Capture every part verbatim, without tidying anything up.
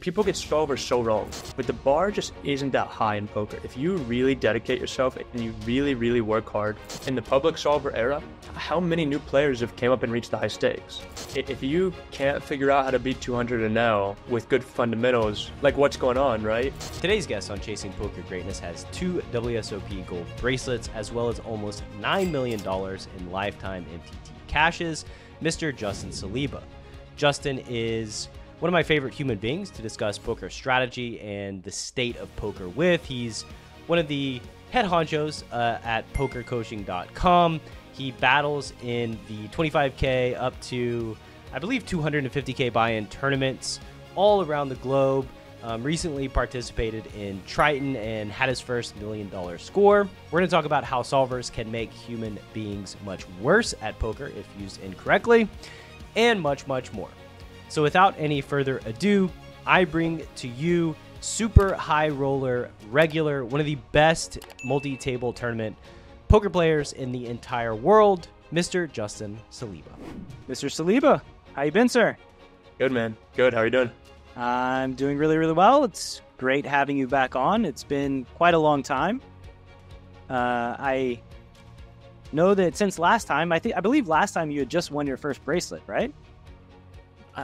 People get solvers so wrong, but the bar just isn't that high in poker. If you really dedicate yourself and you really, really work hard in the public solver era, how many new players have came up and reached the high stakes? If you can't figure out how to beat two hundred and now with good fundamentals, like what's going on, right? Today's guest on Chasing Poker Greatness has two W S O P gold bracelets, as well as almost nine million dollars in lifetime M T T cashes, Mister Justin Saliba. Justin is one of my favorite human beings to discuss poker strategy and the state of poker with. He's one of the head honchos uh, at poker coaching dot com. He battles in the twenty-five K up to, I believe, two hundred fifty K buy-in tournaments all around the globe. Um, recently participated in Triton and had his first million dollar score. We're going to talk about how solvers can make human beings much worse at poker if used incorrectly, and much, much more. So without any further ado, I bring to you super high roller, regular, one of the best multi-table tournament poker players in the entire world, Mister Justin Saliba. Mister Saliba, how you been, sir? Good, man. Good. How are you doing? I'm doing really, really well. It's great having you back on. It's been quite a long time. Uh, I know that since last time, I think I believe last time you had just won your first bracelet, right?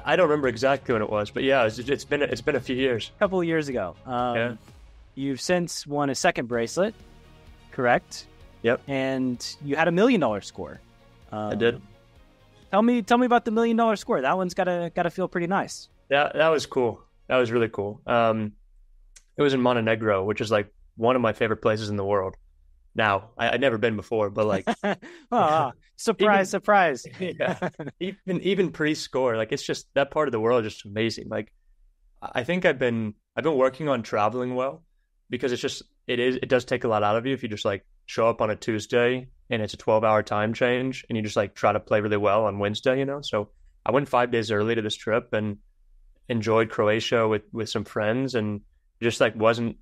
I don't remember exactly when it was, but yeah, it's, it's been it's been a few years. A couple of years ago. Um, yeah. You've since won a second bracelet, correct? Yep. And you had a million dollar score. Um, I did. Tell me, tell me about the million dollar score. That one's gotta gotta feel pretty nice. That that was cool. That was really cool. Um, it was in Montenegro, which is like one of my favorite places in the world. Now, I, I'd never been before, but like, oh, surprise, even, surprise. Yeah, even even pre-score, like it's just that part of the world is just amazing. Like, I think I've been I've been working on traveling well, because it's just it is it does take a lot out of you if you just like show up on a Tuesday and it's a twelve hour time change and you just like try to play really well on Wednesday, you know. So I went five days early to this trip and enjoyed Croatia with with some friends and just like wasn't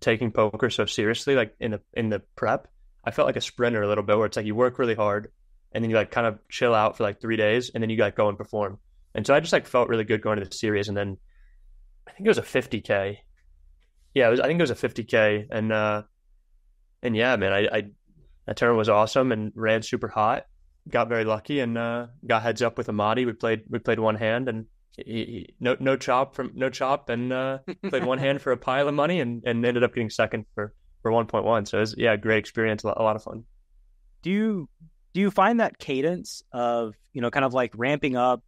taking poker so seriously. Like in the in the prep, I felt like a sprinter a little bit, where it's like you work really hard and then you like kind of chill out for like three days and then you like go and perform. And so I just like felt really good going to the series. And then I think it was a fifty K. Yeah, it was, I think it was a fifty K. And uh, and yeah, man, I, I that tournament was awesome and ran super hot. Got very lucky and uh, got heads up with Amadi. We played we played one hand and He, he, no no chop from no chop and uh, played one hand for a pile of money and, and ended up getting second for, for one point one. So it was, yeah, great experience, a lot, a lot of fun. Do you do you find that cadence of, you know, kind of like ramping up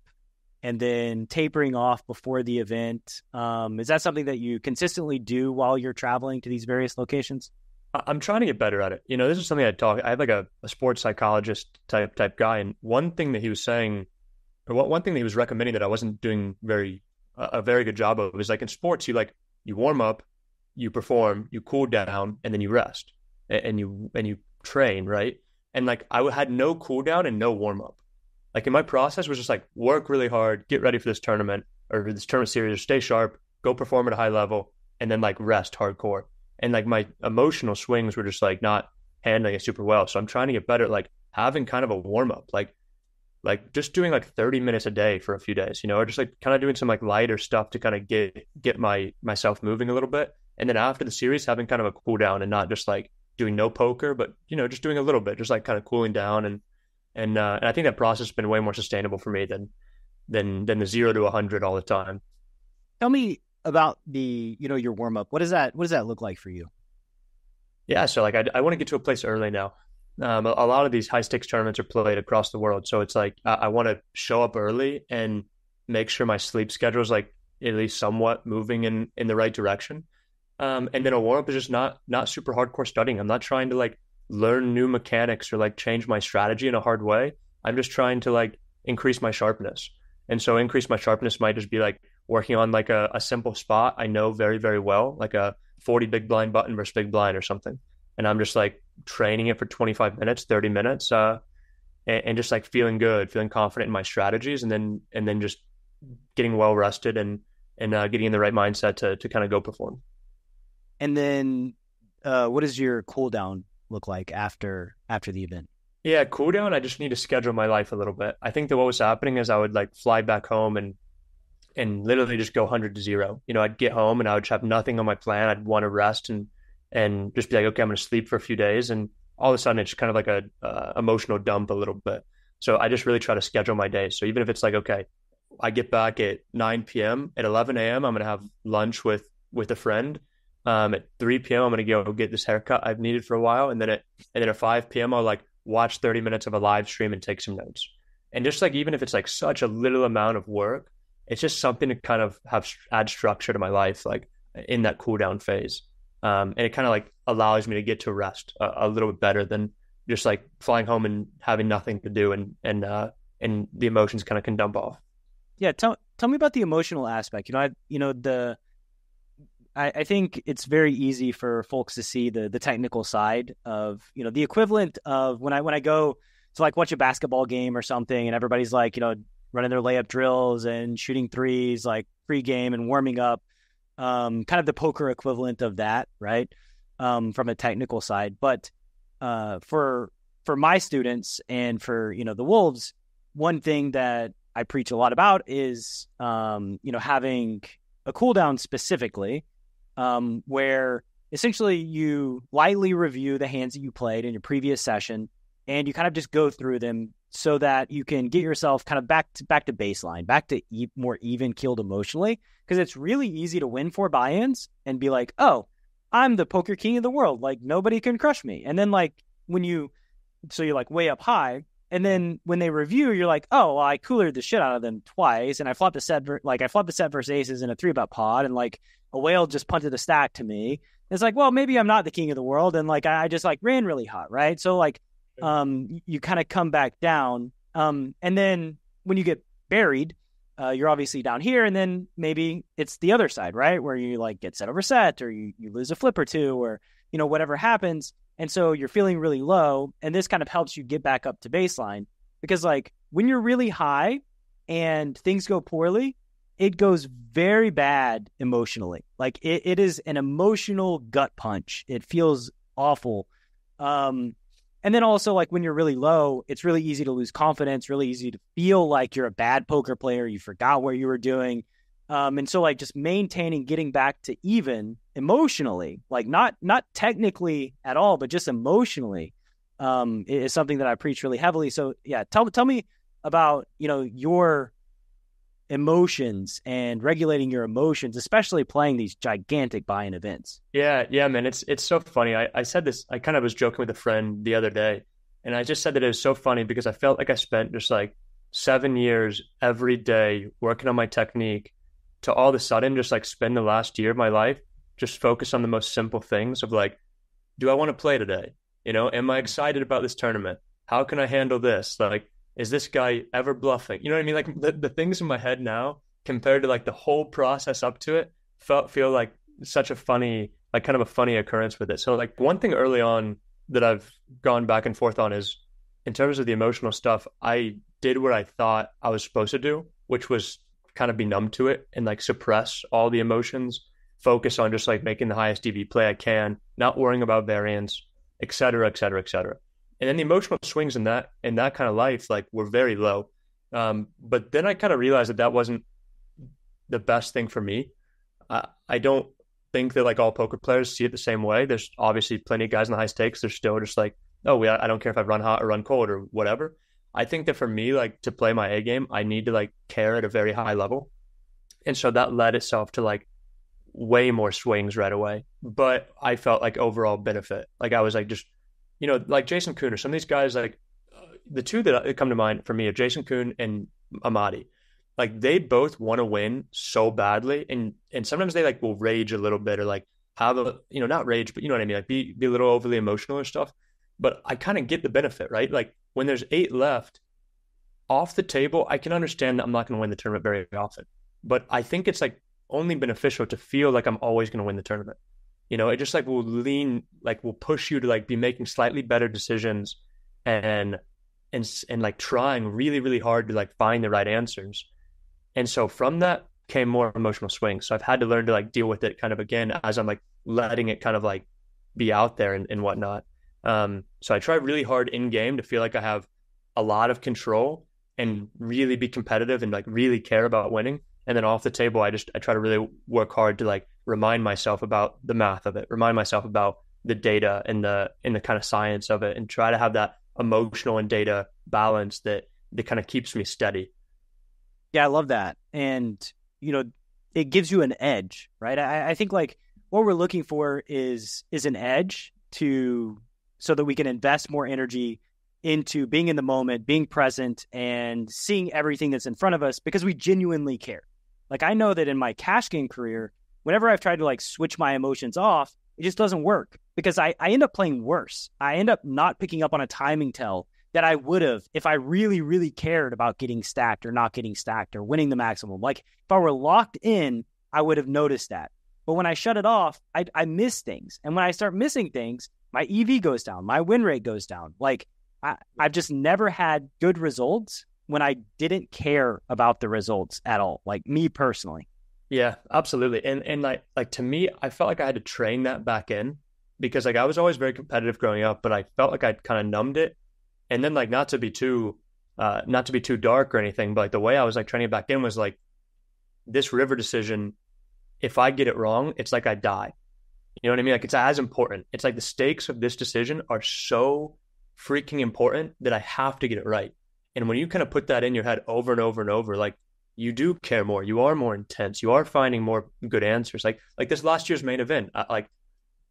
and then tapering off before the event? Um, is that something that you consistently do while you're traveling to these various locations? I'm trying to get better at it. You know, this is something I talk. I have like a, a sports psychologist type type guy, and one thing that he was saying. One thing that he was recommending that I wasn't doing very a very good job of is like in sports, you like you warm up, you perform, you cool down, and then you rest and you and you train, right? And like I had no cool down and no warm up. Like in my process was just like work really hard, get ready for this tournament or this tournament series, or stay sharp, go perform at a high level, and then like rest hardcore. And like my emotional swings were just like not handling it super well. So I'm trying to get better at like having kind of a warm up, like. Like just doing like thirty minutes a day for a few days, you know, or just like kind of doing some like lighter stuff to kind of get, get my, myself moving a little bit. And then after the series, having kind of a cool down and not just like doing no poker, but, you know, just doing a little bit, just like kind of cooling down. And, and, uh, and I think that process has been way more sustainable for me than, than, than the zero to a hundred all the time. Tell me about the, you know, your warm up. What does that, what does that look like for you? Yeah. So like, I, I want to get to a place early now. Um, a lot of these high stakes tournaments are played across the world. So it's like, I, I want to show up early and make sure my sleep schedule is like at least somewhat moving in, in the right direction. Um, and then a warm up is just not, not super hardcore studying. I'm not trying to like learn new mechanics or like change my strategy in a hard way. I'm just trying to like increase my sharpness. And so increase my sharpness might just be like working on like a, a simple spot I know very, very well, like a forty big blind button versus big blind or something. And I'm just like training it for twenty-five minutes, thirty minutes, uh, and, and just like feeling good, feeling confident in my strategies, and then and then just getting well rested and and uh, getting in the right mindset to to kind of go perform. And then, uh, what does your cool down look like after after the event? Yeah, cool down. I just need to schedule my life a little bit. I think that what was happening is I would like fly back home and and literally just go one hundred to zero. You know, I'd get home and I would have nothing on my plan. I'd want to rest and and just be like, okay, I'm going to sleep for a few days. And all of a sudden, it's kind of like a uh, emotional dump a little bit. So I just really try to schedule my days. So even if it's like, okay, I get back at nine p.m. at eleven a.m., I'm going to have lunch with with a friend. Um, at three p.m., I'm going to go get this haircut I've needed for a while. And then at and then at five p.m., I'll like watch thirty minutes of a live stream and take some notes. And just like, even if it's like such a little amount of work, it's just something to kind of have add structure to my life, like in that cool down phase. Um, and it kind of like allows me to get to rest a, a little bit better than just like flying home and having nothing to do and, and, uh, and the emotions kind of can dump off. Yeah. Tell, tell me about the emotional aspect. You know, I, you know, the, I, I think it's very easy for folks to see the, the technical side of, you know, the equivalent of when I, when I go to like watch a basketball game or something and everybody's like, you know, running their layup drills and shooting threes, like pregame and warming up, um, kind of the poker equivalent of that, right? Um, from a technical side. But uh, for for my students and for, you know, the Wolves, one thing that I preach a lot about is, um, you know, having a cool down specifically um, where essentially you lightly review the hands that you played in your previous session and you kind of just go through them so that you can get yourself kind of back to back to baseline, back to e- more even keeled emotionally, because it's really easy to win four buy-ins and be like, oh, I'm the poker king of the world. Like nobody can crush me. And then like when you, so you're like way up high. And then when they review, you're like, oh, well, I coolered the shit out of them twice. And I flopped a set, like I flopped a set versus aces in a three bet pod. And like a whale just punted a stack to me. And it's like, well, maybe I'm not the king of the world. And like, I just like ran really hot. Right. So like, Um, you kind of come back down. Um, and then when you get buried, uh, you're obviously down here. And then maybe it's the other side, right? Where you like get set over set or you, you lose a flip or two or, you know, whatever happens. And so you're feeling really low. And this kind of helps you get back up to baseline because like when you're really high and things go poorly, it goes very bad emotionally. Like it, it is an emotional gut punch. It feels awful. Um, And then also, like, when you're really low, it's really easy to lose confidence, really easy to feel like you're a bad poker player. You forgot what you were doing. Um, and so, like, just maintaining, getting back to even emotionally, like not not technically at all, but just emotionally um, is something that I preach really heavily. So, yeah, tell, tell me about, you know, your emotions and regulating your emotions, especially playing these gigantic buy-in events. Yeah. Yeah, man. It's, it's so funny. I, I said this, I kind of was joking with a friend the other day and I just said that it was so funny because I felt like I spent just like seven years every day working on my technique to all of a sudden, just like spend the last year of my life, just focus on the most simple things of like, do I want to play today? You know, am I excited about this tournament? How can I handle this? Like, is this guy ever bluffing? You know what I mean? Like the, the things in my head now compared to like the whole process up to it felt, feel like such a funny, like kind of a funny occurrence with it. So like one thing early on that I've gone back and forth on is in terms of the emotional stuff, I did what I thought I was supposed to do, which was kind of be numb to it and like suppress all the emotions, focus on just like making the highest D V play I can, not worrying about variance, et cetera, et cetera, et cetera. And then the emotional swings in that in that kind of life, like were very low. Um, but then I kind of realized that that wasn't the best thing for me. I, I don't think that like all poker players see it the same way. There's obviously plenty of guys in the high stakes. They're still just like, oh, we, I don't care if I run hot or run cold or whatever. I think that for me, like to play my A game, I need to like care at a very high level. And so that led itself to like way more swings right away. But I felt like overall benefit. Like I was like just, you know, like Jason Koon or some of these guys, like uh, the two that come to mind for me are Jason Koon and Amadi. Like they both want to win so badly. And, and sometimes they like will rage a little bit or like have a, you know, not rage, but you know what I mean? Like be, be a little overly emotional or stuff, but I kind of get the benefit, right? Like when there's eight left off the table, I can understand that I'm not going to win the tournament very often, but I think it's like only beneficial to feel like I'm always going to win the tournament. You know, it just like will lean, like will push you to like be making slightly better decisions and, and, and like trying really, really hard to like find the right answers. And so from that came more emotional swings. So I've had to learn to like deal with it kind of again, as I'm like letting it kind of like be out there and, and whatnot. Um, so I try really hard in game to feel like I have a lot of control and really be competitive and like really care about winning. And then off the table, I just, I try to really work hard to like remind myself about the math of it, remind myself about the data and the, and the kind of science of it, and try to have that emotional and data balance that, that kind of keeps me steady. Yeah, I love that. And, you know, it gives you an edge, right? I, I think like what we're looking for is, is an edge to, so that we can invest more energy into being in the moment, being present, and seeing everything that's in front of us because we genuinely care. Like I know that in my cash game career, whenever I've tried to like switch my emotions off, it just doesn't work because I, I end up playing worse. I end up not picking up on a timing tell that I would have if I really, really cared about getting stacked or not getting stacked or winning the maximum. Like if I were locked in, I would have noticed that. But when I shut it off, I, I miss things. And when I start missing things, my E V goes down, my win rate goes down. Like I, I've just never had good results when I didn't care about the results at all, like me personally. Yeah, absolutely. And and like like to me, I felt like I had to train that back in because like I was always very competitive growing up, but I felt like I'd kind of numbed it. And then like not to be too uh, not to be too dark or anything, but like the way I was like training it back in was like this river decision. If I get it wrong, it's like I die. You know what I mean? Like it's as important. It's like the stakes of this decision are so freaking important that I have to get it right. And when you kind of put that in your head over and over and over, like you do care more, you are more intense, you are finding more good answers. Like, like this last year's main event, I, like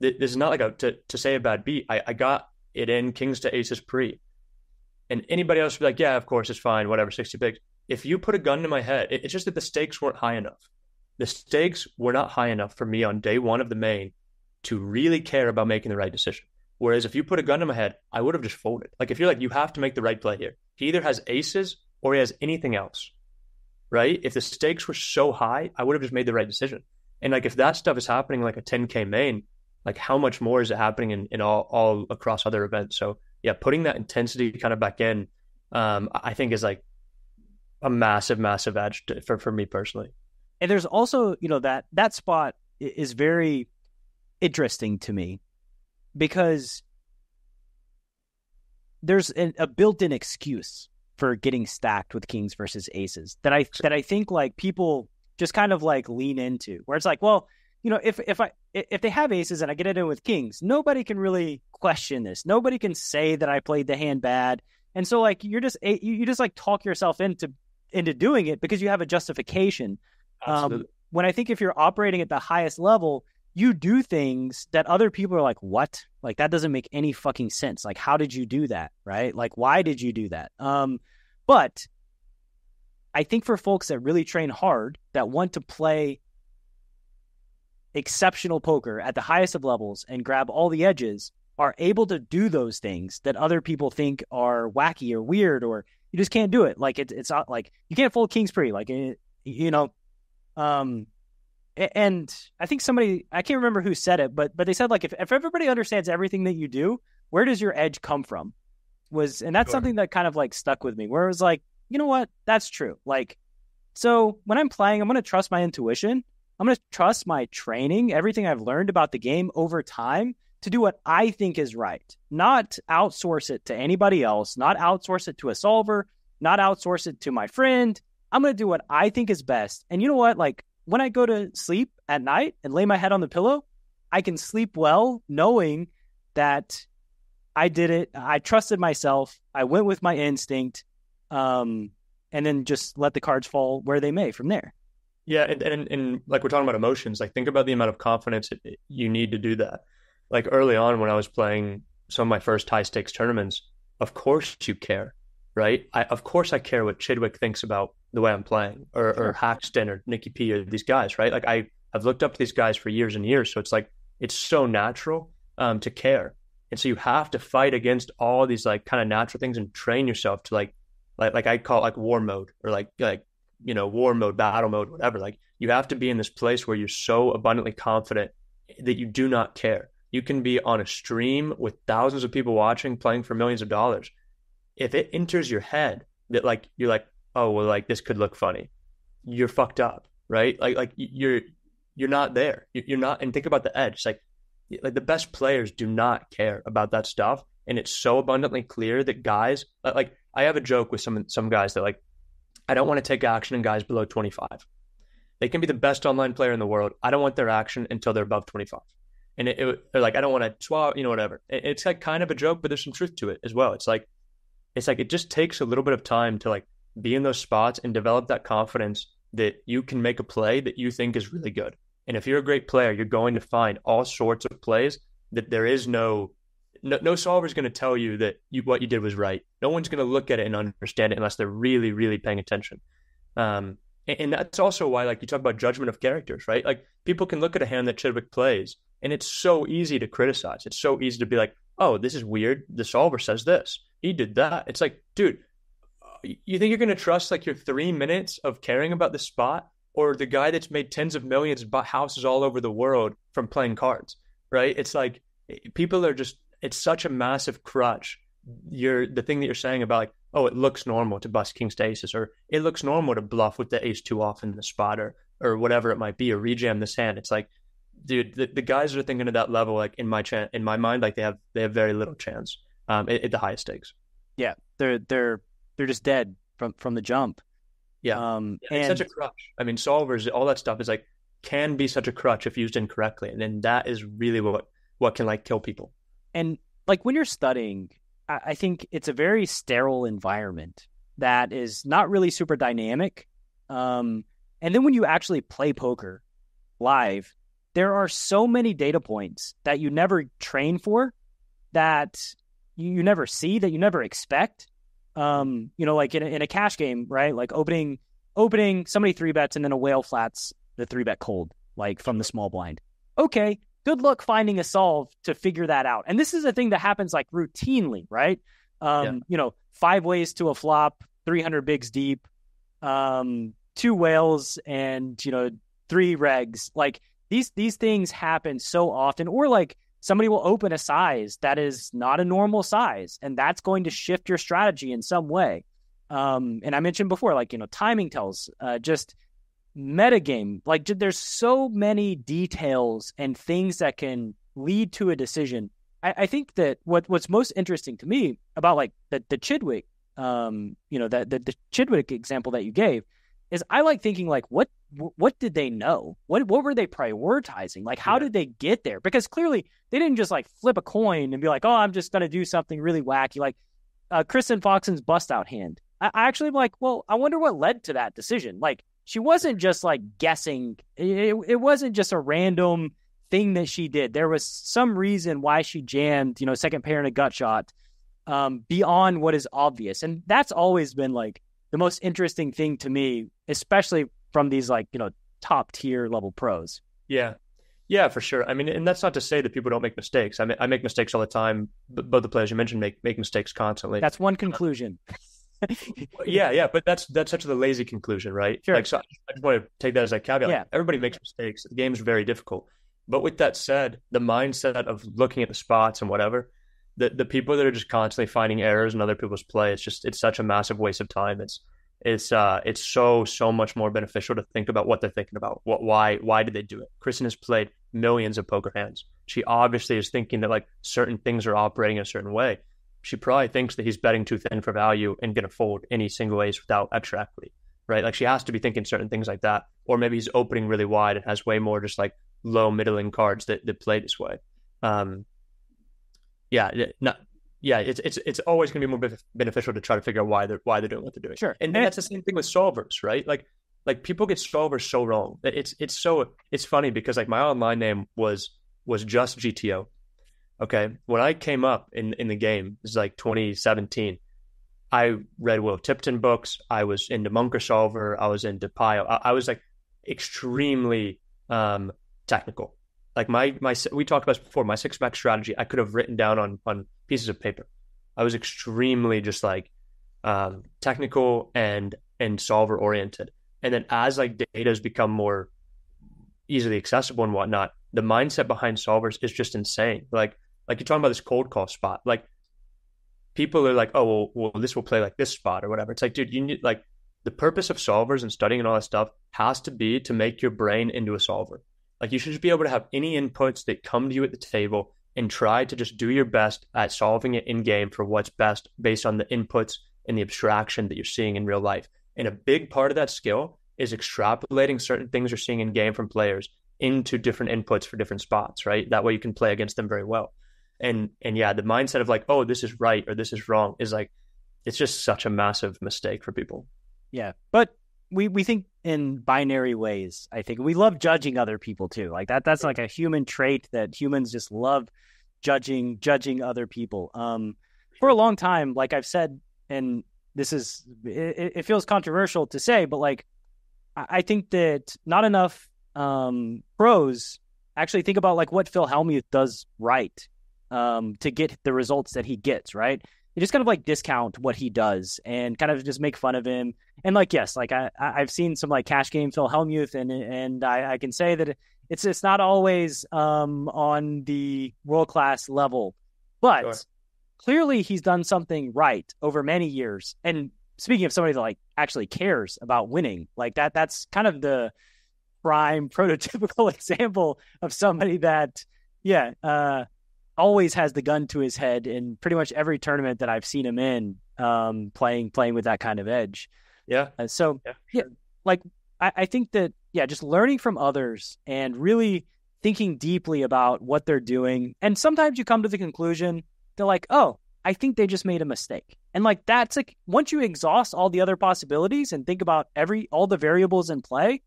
th- this is not like a, to, to say a bad beat. I, I got it in Kings to Aces pre, and anybody else would be like, yeah, of course it's fine. Whatever. sixty picks. If you put a gun to my head, it, it's just that the stakes weren't high enough. The stakes were not high enough for me on day one of the main to really care about making the right decision. Whereas if you put a gun to my head, I would have just folded. Like if you're like, you have to make the right play here. He either has aces or he has anything else, right? If the stakes were so high, I would have just made the right decision. And like, if that stuff is happening, like a ten K main, like how much more is it happening in, in all, all across other events? So yeah, putting that intensity kind of back in, um, I think is like a massive, massive edge to, for, for me personally. And there's also, you know, that, that spot is very interesting to me, because there's an, a built-in excuse for getting stacked with kings versus aces that I that I think like people just kind of like lean into, where it's like, well, you know, if if I if they have aces and I get it in with kings, nobody can really question this. Nobody can say that I played the hand bad. And so like you're just you just like talk yourself into into doing it because you have a justification. Um, when I think if you're operating at the highest level, you do things that other people are like, what? Like, that doesn't make any fucking sense. Like, how did you do that? Right? Like, why did you do that? Um, but I think for folks that really train hard, that want to play exceptional poker at the highest of levels and grab all the edges, are able to do those things that other people think are wacky or weird, or you just can't do it. Like, it, it's not like you can't fold Kings pre, like, you know, um, and I think somebody, I can't remember who said it, but but they said like, if, if everybody understands everything that you do, where does your edge come from? Was and that's sure. something that kind of like stuck with me, where it was like, you know what? That's true. Like, so when I'm playing, I'm going to trust my intuition. I'm going to trust my training, everything I've learned about the game over time, to do what I think is right, not outsource it to anybody else, not outsource it to a solver, not outsource it to my friend. I'm going to do what I think is best. And you know what? Like, when I go to sleep at night and lay my head on the pillow, I can sleep well knowing that I did it. I trusted myself. I went with my instinct, um, and then just let the cards fall where they may from there. Yeah. And, and, and like we're talking about emotions, like think about the amount of confidence it, you need to do that. Like early on when I was playing some of my first high stakes tournaments, of course you care, right? I, of course I care what Chidwick thinks about the way I'm playing, or, or Haxton or Nicky P or these guys, right? Like I have looked up to these guys for years and years. So it's like, it's so natural um, to care. And so you have to fight against all these like kind of natural things and train yourself to like, like, like I call it like war mode, or like, like, you know, war mode, battle mode, whatever. Like you have to be in this place where you're so abundantly confident that you do not care. You can be on a stream with thousands of people watching, playing for millions of dollars. If it enters your head that like, you're like, oh, well, like this could look funny, you're fucked up, right? Like, like you're, you're not there. You're not. And think about the edge. It's like, like the best players do not care about that stuff. And it's so abundantly clear that guys, like I have a joke with some, some guys that like, I don't want to take action in guys below twenty-five. They can be the best online player in the world. I don't want their action until they're above twenty-five. And it, it, they're like, I don't want to swap, you know, whatever. It, it's like kind of a joke, but there's some truth to it as well. It's like, it's like, it just takes a little bit of time to like be in those spots and develop that confidence that you can make a play that you think is really good. And if you're a great player, you're going to find all sorts of plays that there is no, no, no solver is going to tell you that you, what you did was right. No one's going to look at it and understand it unless they're really, really paying attention. Um, and, and that's also why, like you talk about judgment of characters, right? Like people can look at a hand that Chidwick plays and it's so easy to criticize. It's so easy to be like, oh, this is weird. The solver says this. He did that. It's like, dude, you think you're going to trust like your three minutes of caring about the spot or the guy that's made tens of millions of houses all over the world from playing cards, right? It's like people are just, it's such a massive crutch. You're the thing that you're saying about like, oh, it looks normal to bust king's to aces, or it looks normal to bluff with the ace two off in the spot, or, or whatever it might be, or rejam this hand. It's like, dude, the, the guys that are thinking to that level, like in my chan- in my mind, like they have they have very little chance um, at, at the highest stakes. Yeah, they're they're they're just dead from, from the jump. Yeah, um, yeah, and it's such a crutch. I mean, solvers, all that stuff is like can be such a crutch if used incorrectly, and then that is really what what can like kill people. And like when you're studying, I, I think it's a very sterile environment that is not really super dynamic. Um, and then when you actually play poker live, there are so many data points that you never train for, that you never see, that you never expect. Um, you know, like in a, in a cash game, right? Like opening, opening somebody three bets and then a whale flats the three bet cold, like from the small blind. Okay, good luck finding a solve to figure that out. And this is a thing that happens like routinely, right? Um, yeah. You know, five ways to a flop, three hundred bigs deep, um, two whales and, you know, three regs. Like, These these things happen so often, or like somebody will open a size that is not a normal size, and that's going to shift your strategy in some way. Um, and I mentioned before, like, you know, timing tells, uh, just metagame. Like there's so many details and things that can lead to a decision. I, I think that what what's most interesting to me about like the, the Chidwick, um, you know, the, the the Chidwick example that you gave, is I like thinking like, what what did they know? What what were they prioritizing? Like, how yeah. did they get there? Because clearly they didn't just like flip a coin and be like, oh, I'm just going to do something really wacky. Like uh, Kristen Foxen's bust out hand. I, I actually am like, well, I wonder what led to that decision. Like she wasn't just like guessing. It, it wasn't just a random thing that she did. There was some reason why she jammed, you know, second pair and a gut shot um, beyond what is obvious. And that's always been like the most interesting thing to me, especially from these like, you know, top tier level pros. Yeah. Yeah, for sure. I mean, and that's not to say that people don't make mistakes. I mean, I make mistakes all the time. But both the players you mentioned make, make mistakes constantly. That's one conclusion. yeah. Yeah. But that's, that's such a lazy conclusion, right? Sure. Like, so I just want to take that as a caveat. Yeah. Like, everybody makes mistakes. The game's very difficult. But with that said, the mindset of looking at the spots and whatever, the the people that are just constantly finding errors in other people's play, it's just, it's such a massive waste of time. It's, It's uh, it's so so much more beneficial to think about what they're thinking about. What, why, why did they do it? Kristen has played millions of poker hands. She obviously is thinking that like certain things are operating a certain way. She probably thinks that he's betting too thin for value and gonna fold any single ace without extra equity, right? Like she has to be thinking certain things like that, or maybe he's opening really wide and has way more just like low middling cards that, that play this way. Um, yeah, not. Yeah, it's it's it's always going to be more beneficial to try to figure out why they're why they're doing what they're doing. Sure, and, and that's the same thing with solvers, right? Like, like people get solvers so wrong. It's it's so it's funny because like my online name was was just G T O. Okay, when I came up in, in the game, it's like twenty seventeen. I read Will Tipton books. I was into Munker solver. I was into Pio. I, I was like extremely um, technical. Like my, my, we talked about this before, my six max strategy, I could have written down on, on pieces of paper. I was extremely just like um, technical and, and solver oriented. And then as like data has become more easily accessible and whatnot, the mindset behind solvers is just insane. Like, like you're talking about this cold call spot, like people are like, oh, well, well this will play like this spot or whatever. It's like, dude, you need like the purpose of solvers and studying and all that stuff has to be to make your brain into a solver. Like you should just be able to have any inputs that come to you at the table and try to just do your best at solving it in game for what's best based on the inputs and the abstraction that you're seeing in real life. And a big part of that skill is extrapolating certain things you're seeing in game from players into different inputs for different spots, right? That way you can play against them very well. And and yeah, the mindset of like, oh, this is right or this is wrong is like, it's just such a massive mistake for people. Yeah, but we, we think in binary ways, I think. We love judging other people too. Like that that's like a human trait that humans just love judging, judging other people. Um, for a long time, like I've said, and this is, it, it feels controversial to say, but like, I think that not enough um, pros actually think about like what Phil Hellmuth does right um, to get the results that he gets, right? They just kind of like discount what he does and kind of just make fun of him. And like, yes, like I, I've seen some like cash game Phil Hellmuth, and and I, I can say that it's it's not always um, on the world-class level, but sure. Clearly he's done something right over many years. And speaking of somebody that like actually cares about winning, like that, that's kind of the prime prototypical example of somebody that, yeah, uh, always has the gun to his head in pretty much every tournament that I've seen him in, um, playing, playing with that kind of edge. Yeah. Uh, so yeah, yeah like I, I think that, yeah, just learning from others and really thinking deeply about what they're doing. And sometimes you come to the conclusion they're like, oh, I think they just made a mistake. And like, that's like, once you exhaust all the other possibilities and think about every, all the variables in play,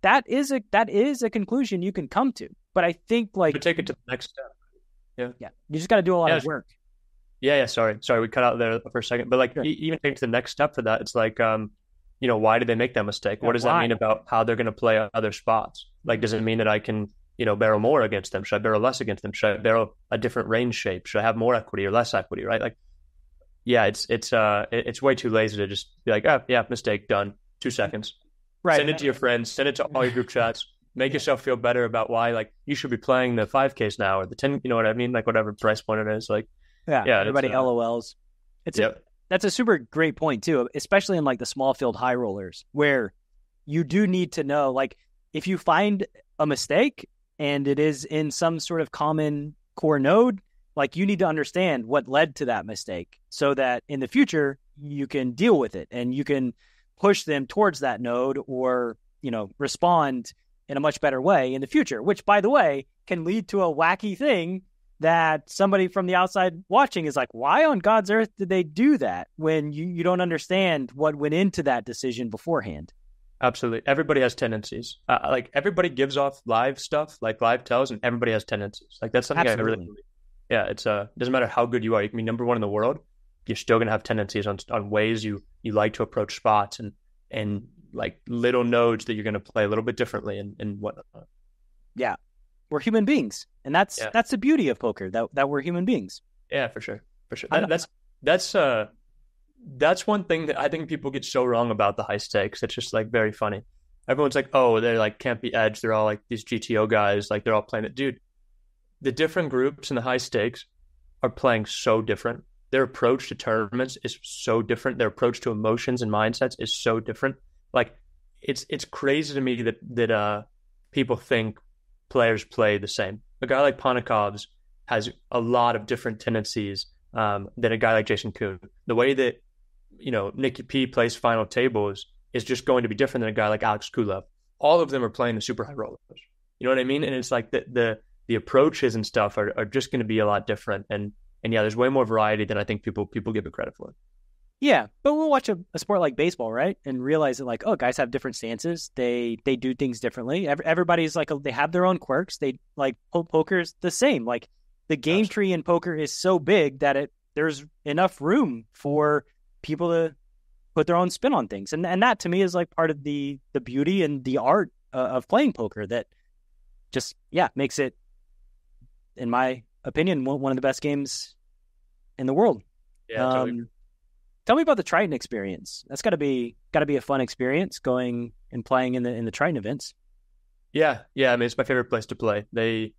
that is a, that is a conclusion you can come to. But I think like, but take it to the next step. Yeah. Yeah. You just got to do a lot yeah, of work. Yeah. Yeah. Sorry. Sorry. We cut out there for a second, but like sure. even take it to the next step for that. It's like, um, you know, why did they make that mistake? Yeah, what does why? that mean about how they're going to play other spots? Like, does it mean that I can, you know, barrel more against them? Should I barrel less against them? Should I barrel a different range shape? Should I have more equity or less equity? Right. Like, yeah, it's it's uh it's way too lazy to just be like, oh yeah, mistake done, two seconds. Right. Send it to your friends, send it to all your group chats, make yeah. yourself feel better about why like you should be playing the five Ks now or the ten. You know what I mean? Like whatever price point it is. Like yeah, yeah everybody it's, uh, L O Ls. It's yep. a, that's a super great point too, especially in like the small field high rollers where you do need to know like if you find a mistake and it is in some sort of common core node. Like you need to understand what led to that mistake so that in the future you can deal with it and you can push them towards that node or, you know, respond in a much better way in the future, which by the way, can lead to a wacky thing that somebody from the outside watching is like, why on God's earth did they do that when you, you don't understand what went into that decision beforehand? Absolutely. Everybody has tendencies. Uh, like everybody gives off live stuff, like live tells, and everybody has tendencies. Like that's something Absolutely. I really believe. Yeah, it's uh, it doesn't matter how good you are. You can be number one in the world. You're still going to have tendencies on on ways you, you like to approach spots and and like little nodes that you're going to play a little bit differently and, and whatnot. Yeah, we're human beings. And that's yeah. that's the beauty of poker, that that we're human beings. Yeah, for sure. For sure. That, that's that's uh, that's one thing that I think people get so wrong about the high stakes. It's just like very funny. Everyone's like, oh, they like can't be edged. They're all like these G T O guys. Like they're all playing it. Dude. The different groups in the high stakes are playing so different. Their approach to tournaments is so different. Their approach to emotions and mindsets is so different. Like it's it's crazy to me that that uh, people think players play the same. A guy like Ponikov's has a lot of different tendencies um, than a guy like Jason Koon. The way that you know Nicky P plays final tables is just going to be different than a guy like Alex Kulov. All of them are playing the super high rollers. You know what I mean? And it's like the the the approaches and stuff are, are just going to be a lot different. And, and yeah, there's way more variety than I think people, people give it credit for. Yeah. But we'll watch a, a sport like baseball, right? And realize that like, oh, guys have different stances. They, they do things differently. Every, everybody's like, a, they have their own quirks. They like po- poker's the same. Like the game Gosh. tree in poker is so big that it, there's enough room for people to put their own spin on things. And and that to me is like part of the, the beauty and the art uh, of playing poker that just, yeah, makes it, in my opinion, one of the best games in the world. Yeah, um, totally. Tell me about the Triton experience. That's got to be got to be a fun experience going and playing in the in the Triton events. Yeah, yeah. I mean, it's my favorite place to play. They,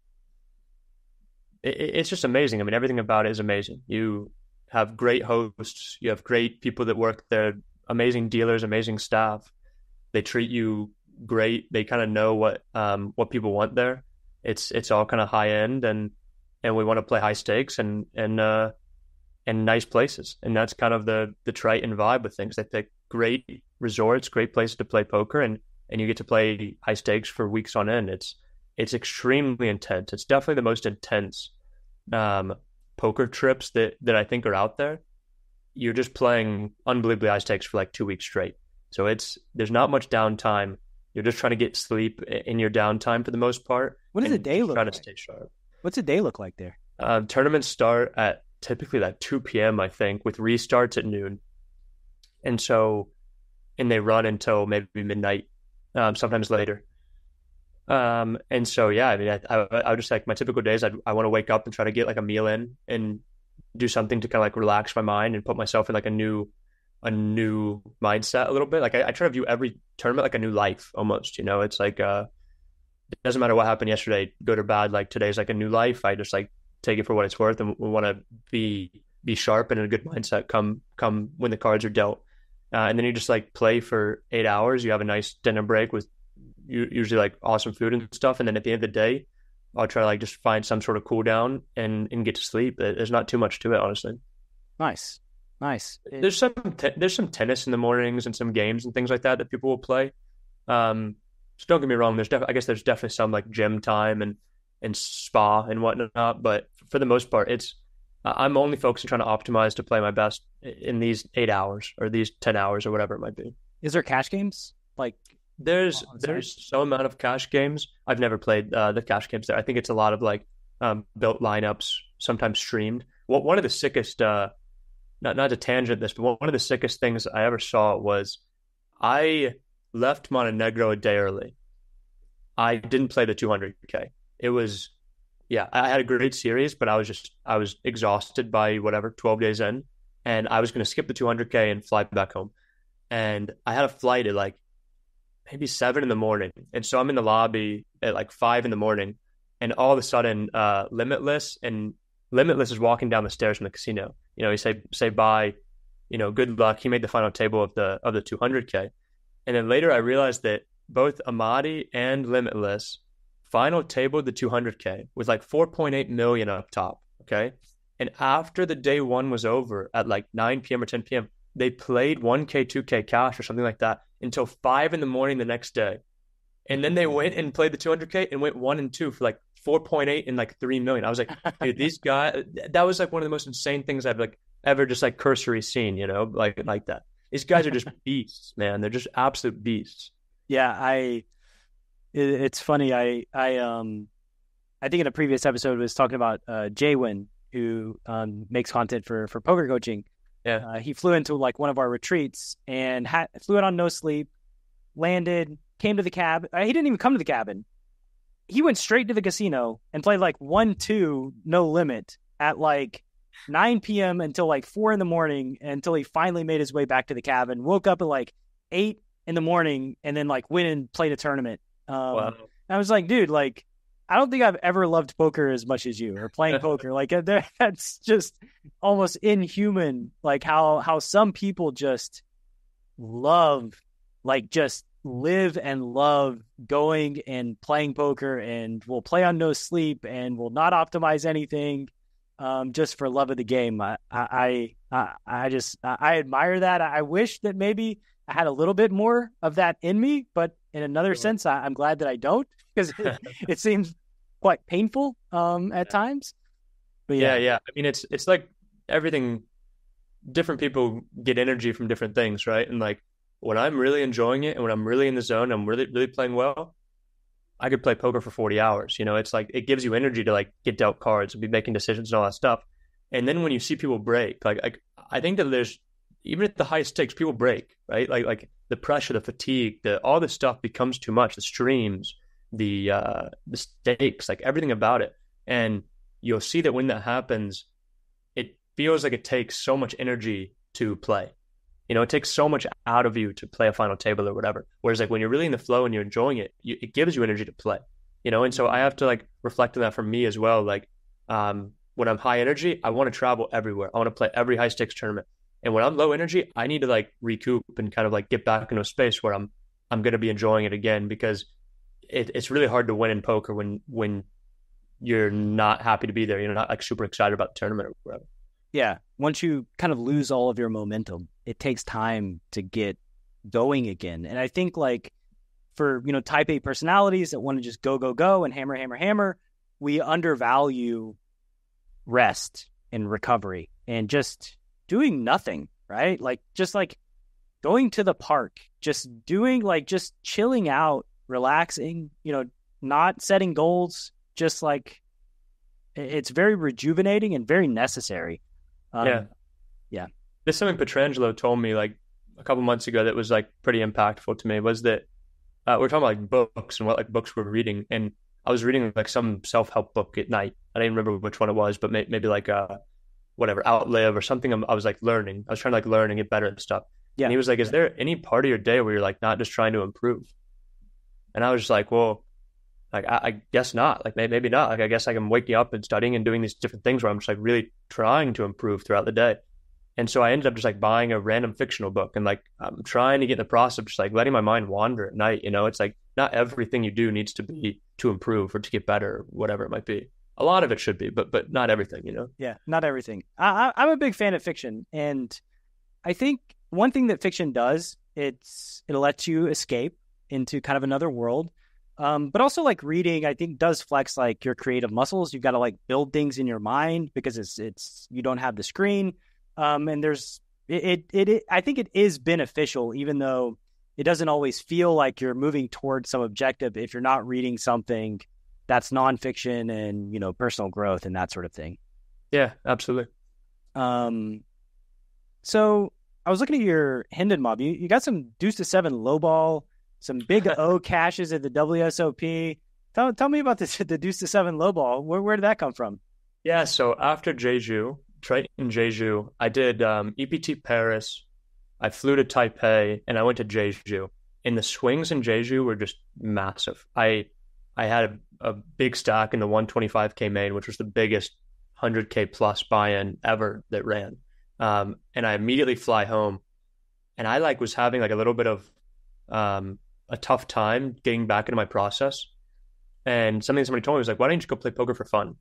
it, it's just amazing. I mean, everything about it is amazing. You have great hosts. You have great people that work there. Amazing dealers. Amazing staff. They treat you great. They kind of know what um, what people want there. It's it's all kind of high end, and and we want to play high stakes and and uh, and nice places, and that's kind of the the Triton vibe with things. They pick great resorts, great places to play poker, and and you get to play high stakes for weeks on end. It's it's extremely intense. It's definitely the most intense um, poker trips that that I think are out there. You're just playing unbelievably high stakes for like two weeks straight. So it's there's not much downtime. You're just trying to get sleep in your downtime for the most part. What does a day look like? Trying to stay sharp. What's a day look like there? Uh, tournaments start at typically like two p.m., I think, with restarts at noon. And so, and they run until maybe midnight, um, sometimes later. Um, and so, yeah, I mean, I, I, I would just like my typical days, I'd, I want to wake up and try to get like a meal in and do something to kind of like relax my mind and put myself in like a new, a new mindset a little bit. Like I, I try to view every tournament like a new life almost, you know, it's like, uh, it doesn't matter what happened yesterday, good or bad. Like today's like a new life. I just like take it for what it's worth, and we want to be be sharp and in a good mindset come come when the cards are dealt. Uh, and then you just like play for eight hours. You have a nice dinner break with usually like awesome food and stuff. And then at the end of the day, I'll try to like just find some sort of cool down and, and get to sleep. There's not too much to it, honestly. Nice, nice. It... There's some te- there's some tennis in the mornings and some games and things like that that people will play. Um, so don't get me wrong. There's def- I guess there's definitely some like gym time and. and spa and whatnot, but for the most part, it's I'm only focused on trying to optimize to play my best in these eight hours or these ten hours or whatever it might be. Is there cash games? Like there's oh, there's so amount of cash games. I've never played uh, the cash games there. I think it's a lot of like um, built lineups, sometimes streamed. Well, one of the sickest, uh, not not to tangent this, but one of the sickest things I ever saw was I left Montenegro a day early. I didn't play the two hundred K. It was, yeah, I had a great series, but I was just, I was exhausted by whatever, twelve days in, and I was going to skip the two hundred K and fly back home. And I had a flight at like maybe seven in the morning. And so I'm in the lobby at like five in the morning, and all of a sudden uh, Limitless and Limitless is walking down the stairs from the casino. You know, he say, say bye, you know, good luck. He made the final table of the, of the two hundred K. And then later I realized that both Amadi and Limitless final table the two hundred K with like four point eight million up top. Okay. And after the day one was over at like nine p.m. or ten p.m., they played one K, two K cash or something like that until five in the morning the next day. And then they went and played the two hundred K and went one and two for like four point eight and like three million. I was like, dude, these guys, that was like one of the most insane things I've like ever just like cursory seen, you know, like, like that. These guys are just beasts, man. They're just absolute beasts. Yeah. I, It's funny. I I um I think in a previous episode I was talking about uh, Jaywin, who um, makes content for, for poker coaching. Yeah, uh, he flew into like one of our retreats and ha- flew in on no sleep, landed, came to the cab. Uh, he didn't even come to the cabin. He went straight to the casino and played like one two no limit at like nine p.m. until like four in the morning until he finally made his way back to the cabin. Woke up at like eight in the morning and then like went and played a tournament. Um, wow. I was like, dude, like, I don't think I've ever loved poker as much as you, or playing poker. Like, that's just almost inhuman. Like how, how some people just love, like just live and love going and playing poker and will play on no sleep and will not optimize anything, um, just for love of the game. I, I, I, I just, I admire that. I wish that maybe I had a little bit more of that in me, but in another sure. sense, I, I'm glad that I don't, because it, it seems quite painful um, at yeah. times. But yeah. yeah, yeah. I mean, it's it's like everything. Different people get energy from different things, right? And like when I'm really enjoying it and when I'm really in the zone, I'm really really playing well. I could play poker for forty hours. You know, it's like it gives you energy to like get dealt cards and be making decisions and all that stuff. And then when you see people break, like I, I think that there's. Even at the high stakes, people break, right? Like like the pressure, the fatigue, the all this stuff becomes too much. The streams, the uh, the stakes, like everything about it. And you'll see that when that happens, it feels like it takes so much energy to play. You know, it takes so much out of you to play a final table or whatever. Whereas like when you're really in the flow and you're enjoying it, you, it gives you energy to play. You know, and so I have to like reflect on that for me as well. Like um, when I'm high energy, I want to travel everywhere. I want to play every high stakes tournament. And when I'm low energy, I need to like recoup and kind of like get back into a space where I'm I'm going to be enjoying it again, because it, it's really hard to win in poker when when you're not happy to be there. You're not like super excited about the tournament or whatever. Yeah. Once you kind of lose all of your momentum, it takes time to get going again. And I think like for, you know, type A personalities that want to just go, go, go and hammer, hammer, hammer, we undervalue rest and recovery and just doing nothing, right? Like, just like going to the park, just doing like, just chilling out, relaxing, you know, not setting goals, just like, it's very rejuvenating and very necessary. Um, yeah. Yeah. There's something Petrangelo told me like a couple months ago that was like pretty impactful to me, was that uh, we're talking about like books and what like books we're reading. And I was reading like some self-help book at night. I didn't remember which one it was, but may- maybe like uh, whatever, Outlive or something. I was like learning. I was trying to like learn and get better at stuff. Yeah. And he was like, is there any part of your day where you're like not just trying to improve? And I was just like, well, like, I, I guess not. Like, maybe not. Like, I guess like I'm waking up and studying and doing these different things where I'm just like really trying to improve throughout the day. And so I ended up just like buying a random fictional book and like I'm trying to get in the process of just like letting my mind wander at night. You know, it's like not everything you do needs to be to improve or to get better, or whatever it might be. A lot of it should be, but but not everything, you know? Yeah, not everything. I, I'm a big fan of fiction. And I think one thing that fiction does, it's it lets you escape into kind of another world. Um, but also like reading, I think, does flex like your creative muscles. You've got to like build things in your mind because it's, it's, you don't have the screen. Um, and there's, it, it, it, I think it is beneficial, even though it doesn't always feel like you're moving towards some objective if you're not reading something that's nonfiction and, you know, personal growth and that sort of thing. Yeah, absolutely. Um, so I was looking at your Hendon mob. You, you got some deuce to seven low ball, some big O caches at the W S O P. Tell, tell me about this, the deuce to seven low ball. Where, where did that come from? Yeah. So after Jeju, Triton Jeju, I did um, E P T Paris. I flew to Taipei and I went to Jeju, and the swings in Jeju were just massive. I, I had a, a big stack in the one twenty-five K main, which was the biggest one hundred K plus buy-in ever that ran. Um, and I immediately fly home, and I like was having like a little bit of, um, a tough time getting back into my process. And something somebody told me was like, why don't you just go play poker for fun?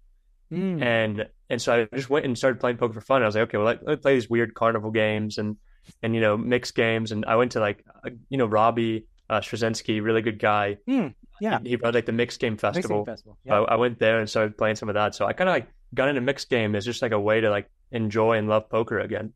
Mm. And, and so I just went and started playing poker for fun. I was like, okay, well, let, let me play these weird carnival games and, and, you know, mixed games. And I went to like, uh, you know, Robbie, uh, Straczynski, really good guy. Mm. Yeah. He, he brought like the mixed game festival. Mixed game festival. Yeah. I, I went there and started playing some of that. So I kind of like got into mixed game as just like a way to like enjoy and love poker again.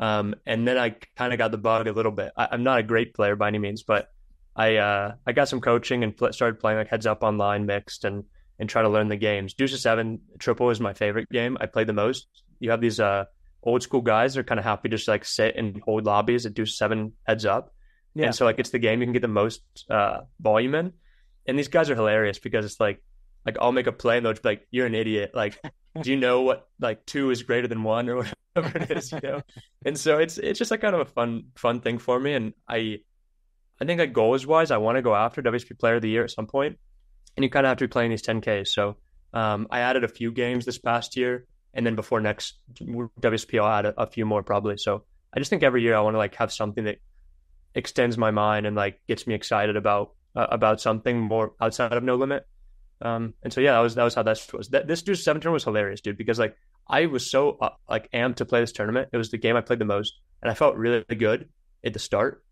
Um, and then I kind of got the bug a little bit. I, I'm not a great player by any means, but I uh, I got some coaching and pl- started playing like heads up online mixed and and try to learn the games. Deuce to seven triple is my favorite game. I play the most. You have these uh, old school guys that are kind of happy to just like sit and hold lobbies at deuce to seven heads up. Yeah. And so like it's the game you can get the most uh, volume in. And these guys are hilarious because it's like like I'll make a play and they'll just be like, you're an idiot. Like, do you know what like two is greater than one or whatever it is, you know? And so it's it's just like kind of a fun fun thing for me. And I I think like goals wise, I want to go after W S O P Player of the Year at some point, and you kind of have to be playing these ten Ks. So um, I added a few games this past year, and then before next W S O P, I'll add a, a few more probably. So I just think every year I want to like have something that extends my mind and like gets me excited about uh, about something more outside of No Limit. Um, and so yeah, that was that was how that was. That, this Deuce Seven tournament was hilarious, dude, because like I was so uh, like amped to play this tournament. It was the game I played the most, and I felt really, really good at the start.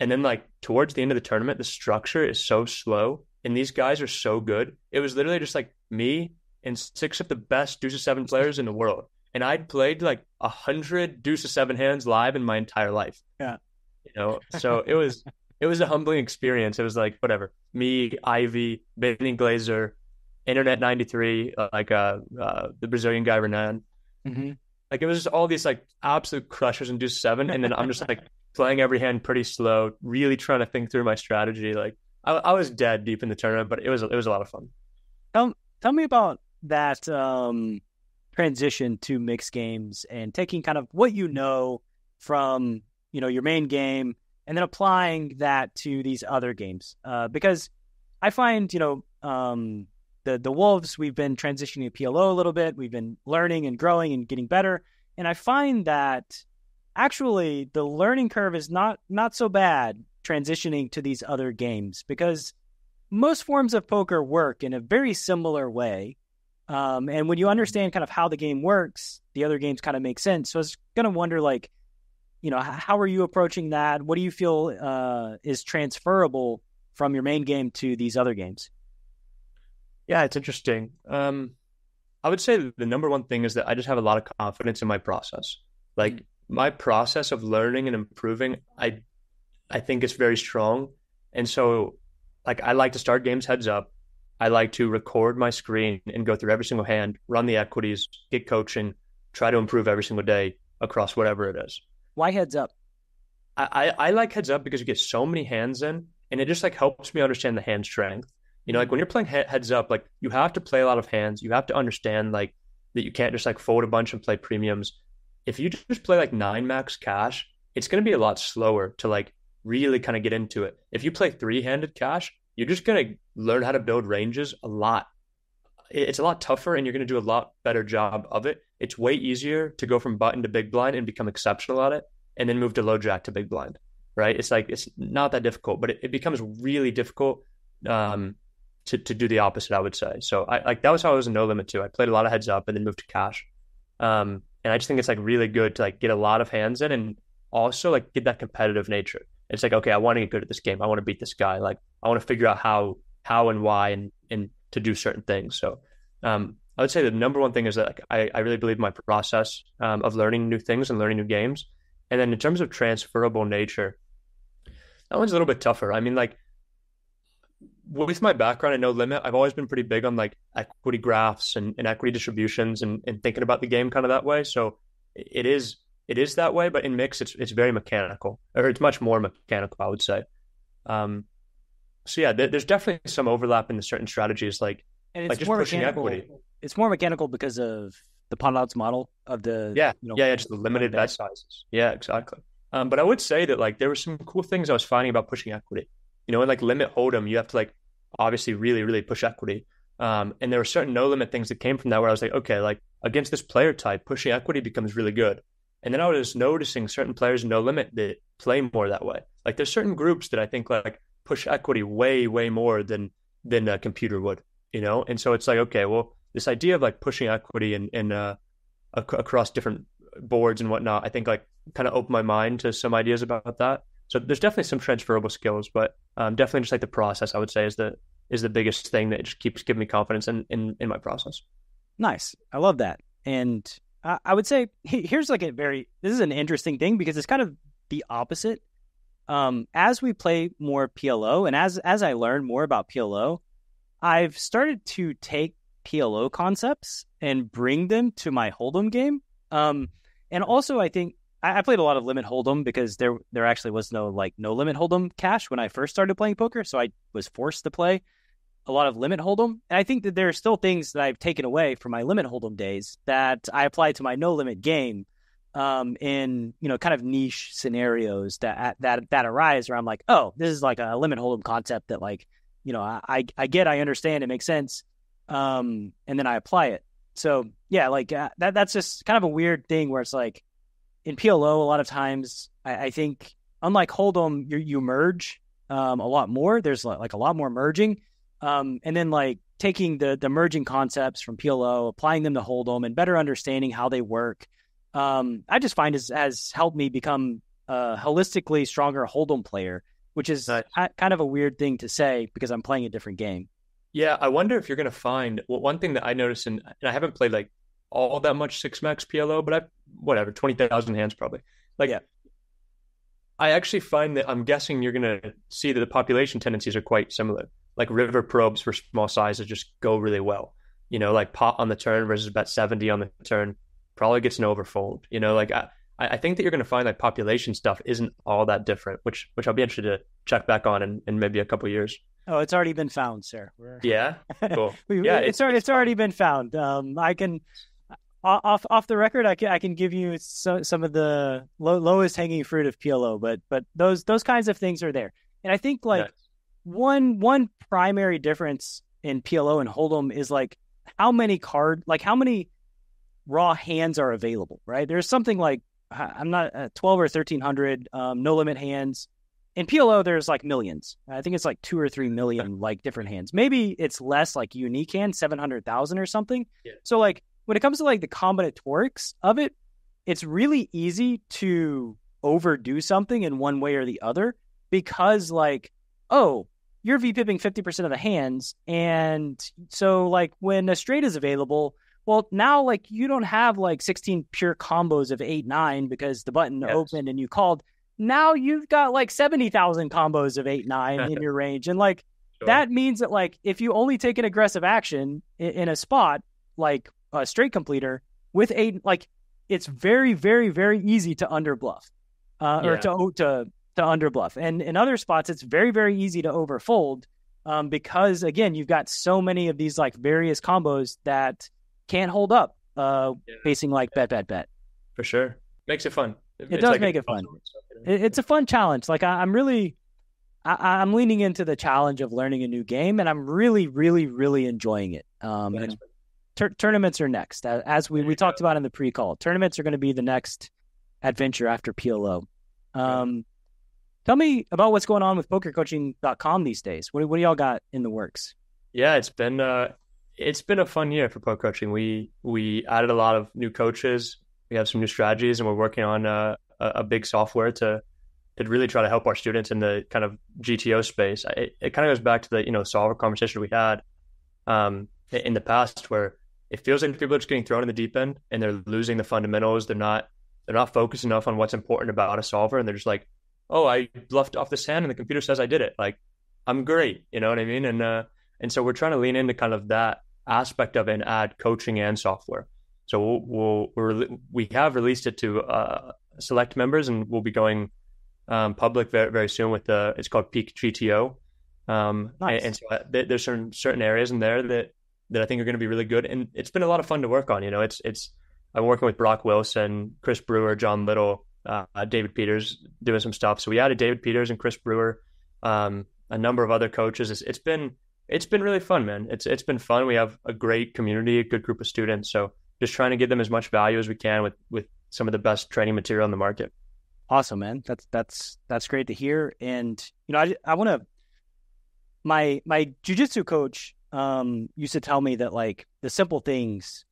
And then like towards the end of the tournament, the structure is so slow and these guys are so good. It was literally just like me and six of the best deuce of seven players in the world. And I'd played like a hundred deuce of seven hands live in my entire life. Yeah. You know, so it was, it was a humbling experience. It was like, whatever, me, Ivy, Benny Glazer, Internet ninety three, uh, like uh, uh, the Brazilian guy, Renan. Mm-hmm. Like it was just all these like absolute crushers in deuce seven. And then I'm just like, playing every hand pretty slow, really trying to think through my strategy. Like I, I was dead deep in the tournament, but it was it was a lot of fun. Tell tell me about that um, transition to mixed games and taking kind of what you know from you know your main game and then applying that to these other games. Uh, because I find you know um, the the Wolves, we've been transitioning to P L O a little bit. We've been learning and growing and getting better, and I find that. Actually, the learning curve is not not so bad transitioning to these other games because most forms of poker work in a very similar way. Um, and when you understand kind of how the game works, the other games kind of make sense. So I was going to wonder, like, you know, how are you approaching that? What do you feel uh, is transferable from your main game to these other games? Yeah, it's interesting. Um, I would say the number one thing is that I just have a lot of confidence in my process. Like mm-hmm. my process of learning and improving, I I think it's very strong. And so like I like to start games heads up. I like to record my screen and go through every single hand, run the equities, get coaching, try to improve every single day across whatever it is. Why heads up? I, I, I like heads up because you get so many hands in, and it just like helps me understand the hand strength. You know, like when you're playing he- heads up, like you have to play a lot of hands. You have to understand like that you can't just like fold a bunch and play premiums. If you just play like nine max cash, it's going to be a lot slower to like really kind of get into it. If you play three-handed cash, you're just going to learn how to build ranges a lot. It's a lot tougher, and you're going to do a lot better job of it. It's way easier to go from button to big blind and become exceptional at it, and then move to low jack to big blind, right? It's like, it's not that difficult, but it, it becomes really difficult um, to, to do the opposite, I would say. So I like, that was how I was in No Limit too. I played a lot of heads up and then moved to cash. Um, and I just think it's like really good to like get a lot of hands in, and also like get that competitive nature. It's like, okay, I want to get good at this game. I want to beat this guy. Like, I want to figure out how, how and why, and, and to do certain things. So um, I would say the number one thing is that like, I, I really believe in my process um, of learning new things and learning new games. And then in terms of transferable nature, that one's a little bit tougher. I mean, like with my background at No Limit, I've always been pretty big on like equity graphs and, and equity distributions and, and thinking about the game kind of that way. So it is, it is that way, but in mix, it's, it's very mechanical, or it's much more mechanical, I would say. Um, so yeah, th- there's definitely some overlap in the certain strategies, like, and it's like just more pushing mechanical. Equity. It's more mechanical because of the pot odds model of the, yeah, you know, yeah, yeah, just the limited bet sizes. Yeah, exactly. Um, but I would say that like there were some cool things I was finding about pushing equity. You know, and like limit hold'em, you have to like obviously really, really push equity. Um, and there were certain no limit things that came from that where I was like, okay, like against this player type, pushing equity becomes really good. And then I was noticing certain players in No Limit that play more that way. Like there's certain groups that I think like push equity way, way more than than a computer would, you know? And so it's like, okay, well, this idea of like pushing equity and, and uh, ac- across different boards and whatnot, I think like kind of opened my mind to some ideas about that. So there's definitely some transferable skills, but um, definitely just like the process, I would say, is the is the biggest thing that just keeps giving me confidence in, in, in my process. Nice. I love that. And uh, I would say here's like a very, this is an interesting thing because it's kind of the opposite. Um, as we play more P L O and as as I learn more about P L O, I've started to take P L O concepts and bring them to my Hold'em game. Um, and also I think I, I played a lot of Limit Hold'em because there there actually was no like no Limit Hold'em cash when I first started playing poker. So I was forced to play a lot of Limit Hold'em. And I think that there are still things that I've taken away from my Limit Hold'em days that I apply to my No Limit game um, in, you know, kind of niche scenarios that, that, that arise where I'm like, oh, this is like a Limit Hold'em concept that like, you know, I, I get, I understand, it makes sense. Um, and then I apply it. So yeah, like uh, that, that's just kind of a weird thing where it's like in P L O, a lot of times I, I think unlike Hold'em, you, you merge, um, a lot more. There's like a lot more merging. Um, and then like taking the, the merging concepts from P L O, applying them to Hold'em and better understanding how they work. Um, I just find is, has helped me become a holistically stronger Hold'em player, which is nice. a, kind of a weird thing to say because I'm playing a different game. Yeah, I wonder if you're going to find, well, one thing that I noticed, and, and I haven't played like all that much six max P L O, but I whatever twenty thousand hands probably. Like, yeah. I actually find that I'm guessing you're going to see that the population tendencies are quite similar. Like river probes for small sizes just go really well. You know, like pot on the turn versus bet seventy on the turn probably gets an overfold. You know, like I, I think that you're going to find like population stuff isn't all that different, which which I'll be interested to check back on in, in maybe a couple of years. Oh, it's already been found, sir. We're... Yeah, cool. we, yeah, it's, it's already it's already been found. Um, I can off off the record, I can I can give you so, some of the low, lowest hanging fruit of P L O, but but those those kinds of things are there, and I think like yes. one one primary difference in P L O and Hold'em is like how many card like how many raw hands are available, right? There's something like I'm not uh, twelve or thirteen hundred um, no limit hands. In P L O, there's like millions. I think it's like two or three million like different hands. Maybe it's less like unique hands, seven hundred thousand or something. Yeah. So like when it comes to like the combinatorics of it, it's really easy to overdo something in one way or the other because like, oh, you're V-pipping fifty percent of the hands. And so like when a straight is available, well, now like you don't have like sixteen pure combos of eight, nine because the button yes. opened and you called. Now you've got like seventy thousand combos of eight, nine in your range. And like, sure. that means that like, if you only take an aggressive action in, in a spot, like a straight completer with eight, like it's very, very, very easy to underbluff uh, yeah. or to, to, to underbluff. And in other spots, it's very, very easy to overfold um, because again, you've got so many of these like various combos that can't hold up uh, yeah. facing like bet, bet, bet. For sure. Makes it fun. It, it does like make it fun. Stuff, you know? it, it's a fun challenge. Like I, I'm really, I, I'm leaning into the challenge of learning a new game, and I'm really, really, really enjoying it. Um, and tur- tournaments are next, as we, we talked go. about in the pre-call. Tournaments are going to be the next adventure after P L O. Um, right. Tell me about what's going on with poker coaching dot com these days. What, what do y'all got in the works? Yeah, it's been uh, it's been a fun year for poker coaching. We we added a lot of new coaches. We have some new strategies, and we're working on a, a big software to to really try to help our students in the kind of G T O space. It, it kind of goes back to the you know solver conversation we had um, in the past, where it feels like people are just getting thrown in the deep end and they're losing the fundamentals. They're not they're not focused enough on what's important about a solver, and they're just like, oh, I bluffed off this hand, and the computer says I did it. Like, I'm great, you know what I mean? And uh, and so we're trying to lean into kind of that aspect of it and add coaching and software. So we'll, we'll, we're, we have released it to uh, select members, and we'll be going um, public very, very soon with the, it's called Peak G T O. Um, nice. And, and so th- there's certain, certain areas in there that, that I think are going to be really good. And it's been a lot of fun to work on. You know, it's, it's, I'm working with Brock Wilson, Chris Brewer, John Little, uh, David Peters doing some stuff. So we added David Peters and Chris Brewer, um, a number of other coaches. It's, it's been, it's been really fun, man. It's, it's been fun. We have a great community, a good group of students. So just trying to give them as much value as we can with, with some of the best training material on the market. Awesome, man. That's, that's, that's great to hear. And, you know, I, I want to, my, my jujitsu coach um, used to tell me that like the simple things,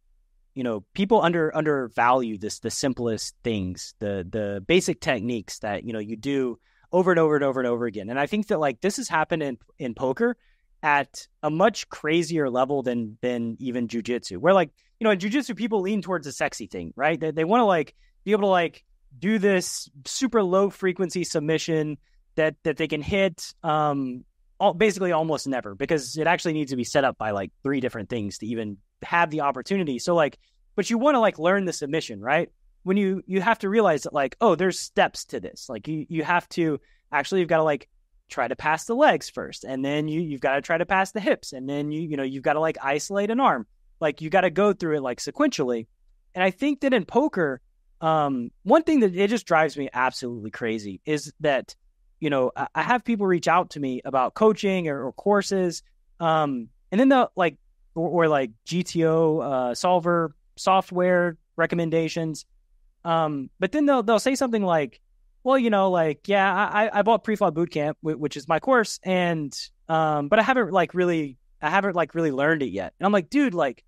you know, people under, undervalue this, the simplest things, the, the basic techniques that, you know, you do over and over and over and over again. And I think that like, this has happened in, in poker at a much crazier level than, than even jujitsu, where like, you know, in jiu-jitsu, people lean towards the sexy thing, right? They, they want to, like, be able to, like, do this super low-frequency submission that that they can hit um, all, basically almost never, because it actually needs to be set up by, like, three different things to even have the opportunity. So, like, but you want to, like, learn the submission, right? When you, you have to realize that, like, oh, there's steps to this. Like, you, you have to actually, you've got to, like, try to pass the legs first, and then you, you've got to try to pass the hips, and then, you you know, you've got to, like, isolate an arm. Like you got to go through it like sequentially. And I think that in poker, um, one thing that it just drives me absolutely crazy is that, you know, I, I have people reach out to me about coaching or, or courses. Um, and then the like, or, or like G T O uh, solver software recommendations. Um, but then they'll, they'll say something like, well, you know, like, yeah, I, I bought Preflop Bootcamp, which is my course. And, um, but I haven't like really, I haven't like really learned it yet. And I'm like, dude, like,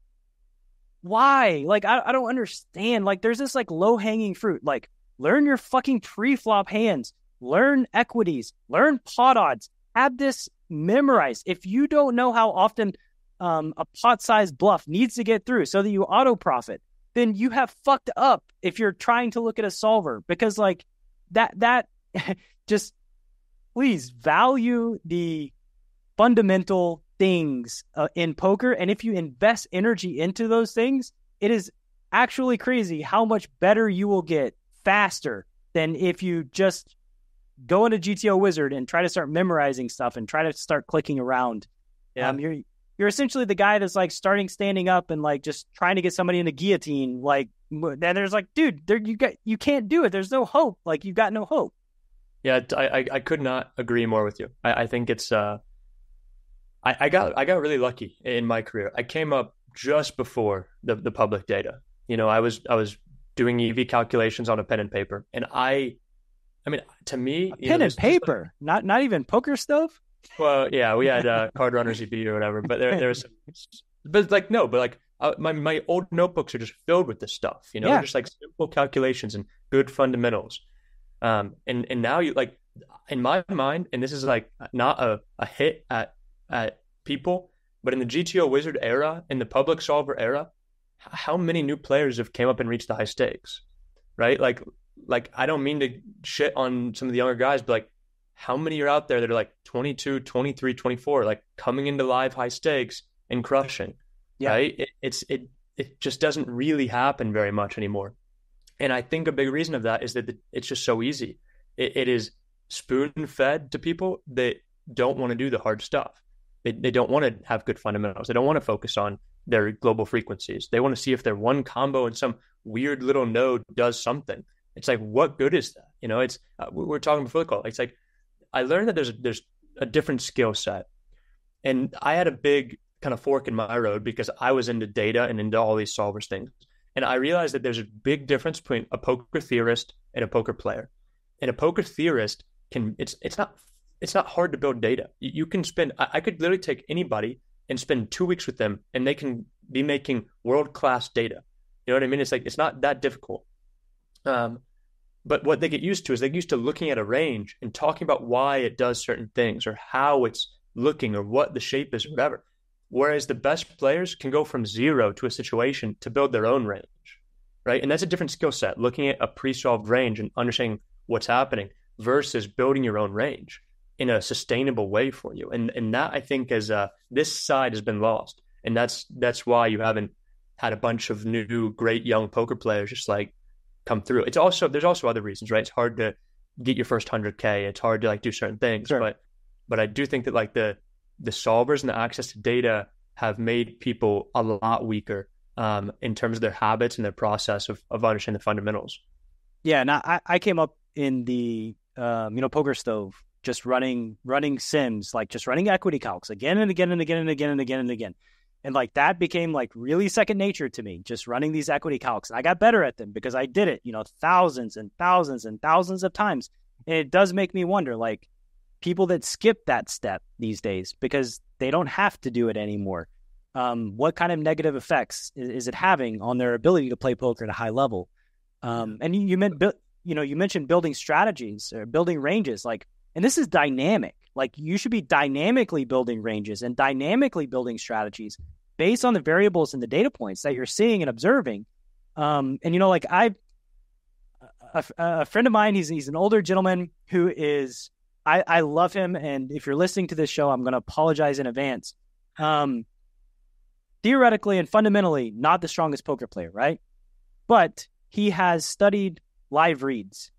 why? Like, I, I don't understand. Like, there's this like low hanging fruit. Like, learn your fucking pre-flop hands, learn equities, learn pot odds, have this memorized. If you don't know how often um, a pot size bluff needs to get through so that you auto profit, then you have fucked up if you're trying to look at a solver, because like that, that just please value the fundamental things uh, in poker. And if you invest energy into those things, it is actually crazy how much better you will get faster than if you just go into G T O Wizard and try to start memorizing stuff and try to start clicking around. Yeah. Um, you're, you're essentially the guy that's like starting standing up and like just trying to get somebody in a guillotine. Like, and there's like, dude, there, you got, you can't do it. There's no hope. Like you've got no hope. Yeah. I, I, I could not agree more with you. I, I think it's, uh, I, I got I got really lucky in my career. I came up just before the, the public data. You know, I was I was doing E V calculations on a pen and paper, and I, I mean, to me, a you pen know, and paper, like, not not even poker stove. Well, yeah, we had uh, Card Runners E V or whatever, but there there was, some, but like no, but like I, my my old notebooks are just filled with this stuff. You know, yeah. Just like simple calculations and good fundamentals. Um, and and now you like in my mind, and this is like not a, a hit at at people, but in the G T O Wizard era, in the public solver era, how many new players have came up and reached the high stakes, right? Like, like I don't mean to shit on some of the younger guys, but like, how many are out there that are like twenty-two, twenty-three, twenty-four, like coming into live high stakes and crushing, yeah. right? It, it's it it just doesn't really happen very much anymore, and I think a big reason of that is that it's just so easy. It, it is spoon fed to people that don't want to do the hard stuff. They they don't want to have good fundamentals. They don't want to focus on their global frequencies. They want to see if their one combo in some weird little node does something. It's like, what good is that? You know, it's uh, we were talking before the call. It's like, I learned that there's a, there's a different skill set, and I had a big kind of fork in my road because I was into data and into all these solvers things, and I realized that there's a big difference between a poker theorist and a poker player. And a poker theorist can it's it's not it's not hard to build data. You can spend I, I could literally take anybody and spend two weeks with them, and they can be making world-class data. You know what I mean? It's like, it's not that difficult. Um, but what they get used to is they get used to looking at a range and talking about why it does certain things or how it's looking or what the shape is or whatever. Whereas the best players can go from zero to a situation to build their own range, right? And that's a different skill set, looking at a pre-solved range and understanding what's happening versus building your own range in a sustainable way for you. And and that, I think, is uh, this side has been lost. And that's that's why you haven't had a bunch of new, great young poker players just like come through. It's also, there's also other reasons, right? It's hard to get your first one hundred K. It's hard to like do certain things. Sure. But but I do think that like the, the solvers and the access to data have made people a lot weaker um, in terms of their habits and their process of, of understanding the fundamentals. Yeah. And I, I came up in the, um, you know, Poker Stove, just running, running sims, like just running equity calcs again and again and again and again and again and again. And like that became like really second nature to me, just running these equity calcs. And I got better at them because I did it, you know, thousands and thousands and thousands of times. And it does make me wonder, like people that skip that step these days because they don't have to do it anymore. Um, what kind of negative effects is, is it having on their ability to play poker at a high level? Um, and you, you meant, you know, you mentioned building strategies or building ranges, like. And this is dynamic. Like you should be dynamically building ranges and dynamically building strategies based on the variables and the data points that you're seeing and observing. Um, and, you know, like I, a, a friend of mine, he's he's an older gentleman who is, I, I love him. And if you're listening to this show, I'm going to apologize in advance. Um, theoretically and fundamentally, not the strongest poker player, right? But he has studied live reads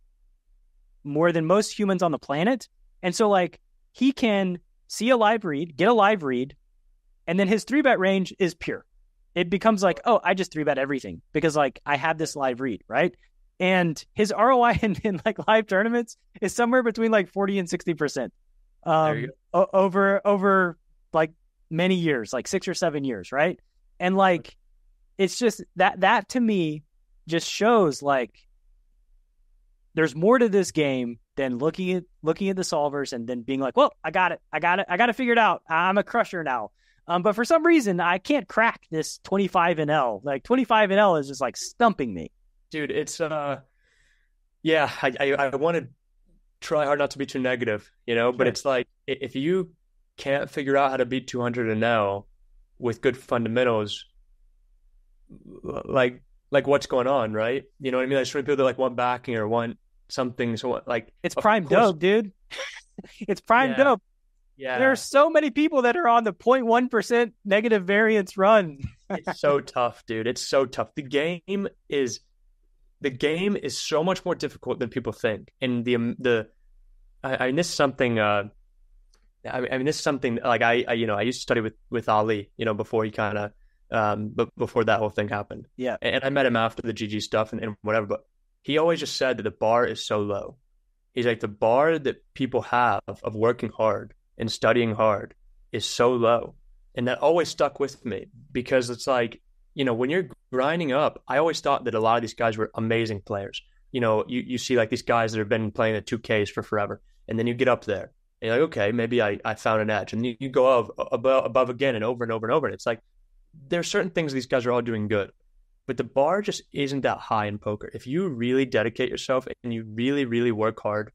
more than most humans on the planet. And so like he can see a live read, get a live read, and then his three bet range is pure. It becomes like, oh, I just three bet everything because like I have this live read, right? And his R O I in, in like live tournaments is somewhere between like forty and sixty percent um, o- over, over like many years, like six or seven years. Right. And like, it's just that, that to me just shows like, there's more to this game than looking at looking at the solvers and then being like, well, I got it. I got it. I got to figure it out. I'm a crusher now. Um, but for some reason, I can't crack this twenty-five and L. Like twenty-five and L is just like stumping me. Dude, it's, uh, yeah, I, I, I want to try hard not to be too negative, you know, sure. But it's like if you can't figure out how to beat two hundred and L with good fundamentals, like, like what's going on, right? You know what I mean? There's so many people that like want backing or want something. So like it's prime course. Dope, dude. It's prime yeah. dope. Yeah. There are so many people that are on the zero point one percent negative variance run. It's so tough, dude. It's so tough. The game is the game is so much more difficult than people think. And the the I, I mean this is something uh I mean, I mean this is something like I, I you know I used to study with with Ali, you know, before he kind of Um, but before that whole thing happened. Yeah. And I met him after the G G stuff and, and whatever, but he always just said that the bar is so low. He's like, the bar that people have of working hard and studying hard is so low. And that always stuck with me because it's like, you know, when you're grinding up, I always thought that a lot of these guys were amazing players. You know, you, you see like these guys that have been playing the two Ks for forever. And then you get up there and you're like, okay, maybe I, I found an edge. And you, you go above, above, above again and over and over and over. And it's like, there are certain things these guys are all doing good, but the bar just isn't that high in poker. If you really dedicate yourself and you really, really work hard,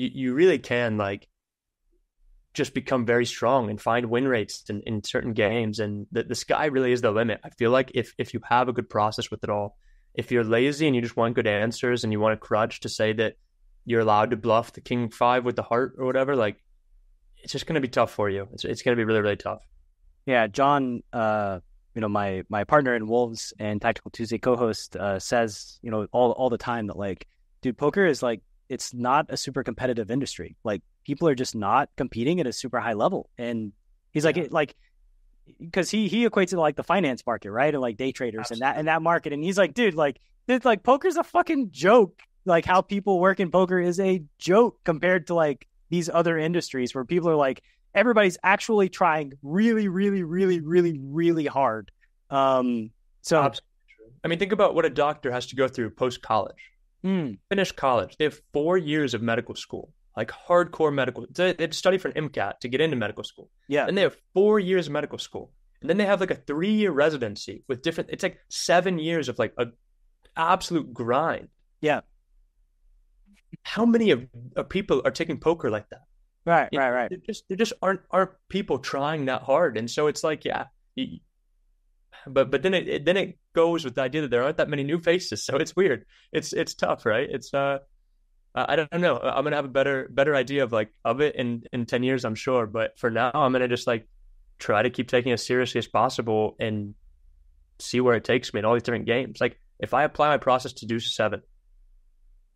you, you really can like just become very strong and find win rates in, in certain games. And the, the sky really is the limit. I feel like if, if you have a good process with it all, if you're lazy and you just want good answers and you want a crutch to say that you're allowed to bluff the king five with the heart or whatever, like it's just going to be tough for you. It's, it's going to be really, really tough. Yeah. John, uh, you know, my, my partner in Wolves and Tactical Tuesday co-host uh, says, you know, all, all the time that like, dude, poker is like, it's not a super competitive industry. Like people are just not competing at a super high level. And he's like, yeah. it, like, cause he, he equates it to like the finance market, right? And like day traders Absolutely. and that, and that market. And he's like, dude, like, it's like poker's a fucking joke. Like how people work in poker is a joke compared to like these other industries where people are like, everybody's actually trying really, really, really, really, really hard. Um, so, Absolutely. I mean, think about what a doctor has to go through post-college. Mm. Finish college. They have four years of medical school, like hardcore medical. They had to study for an MCAT to get into medical school. Yeah. And they have four years of medical school. And then they have like a three-year residency with different, it's like seven years of like a absolute grind. Yeah. How many of, of people are taking poker like that? Right, you right, know, right. There just there just aren't aren't people trying that hard, and so it's like, yeah, you, but but then it, it then it goes with the idea that there aren't that many new faces, so it's weird. It's it's tough, right? It's uh, I don't know. I'm gonna have a better better idea of like of it in in ten years, I'm sure. But for now, I'm gonna just like try to keep taking it as seriously as possible and see where it takes me in all these different games. Like if I apply my process to Deuce Seven,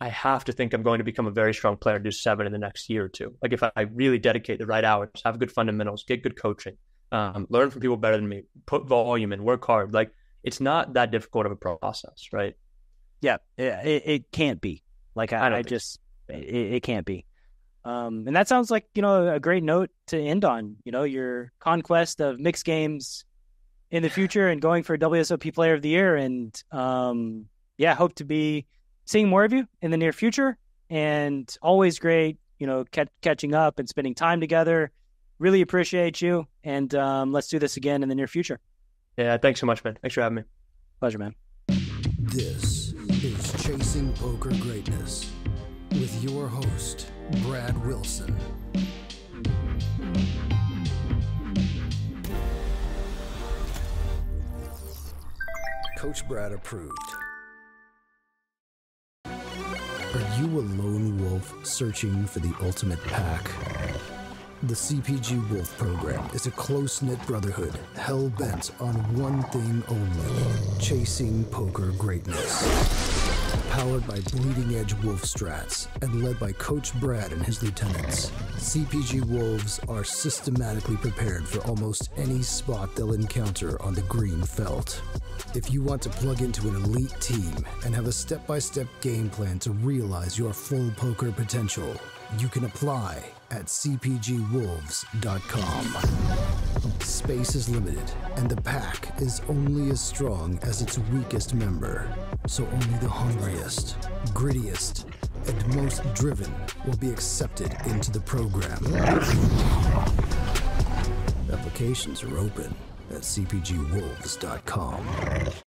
I have to think I'm going to become a very strong player to do seven in the next year or two. Like if I, I really dedicate the right hours, have good fundamentals, get good coaching, um, learn from people better than me, put volume in, work hard. Like it's not that difficult of a process, right? Yeah, it, it can't be. Like I, I, I just, so. it, it can't be. Um, and that sounds like, you know, a great note to end on, you know, your conquest of mixed games in the future and going for W S O P Player of the Year. And um, yeah, hope to be seeing more of you in the near future, and always great, you know, ca- catching up and spending time together. Really appreciate you. And um, let's do this again in the near future. Yeah. Thanks so much, man. Thanks for having me. Pleasure, man. This is Chasing Poker Greatness with your host, Brad Wilson. Coach Brad approved. Are you a lone wolf searching for the ultimate pack? The C P G Wolf program is a close-knit brotherhood hell-bent on one thing only, chasing poker greatness. Powered by bleeding-edge wolf strats and led by Coach Brad and his lieutenants, C P G Wolves are systematically prepared for almost any spot they'll encounter on the green felt. If you want to plug into an elite team and have a step-by-step game plan to realize your full poker potential, you can apply at C P G Wolves dot com. Space is limited, and the pack is only as strong as its weakest member. So only the hungriest, grittiest, and most driven will be accepted into the program. Applications are open at C P G Wolves dot com.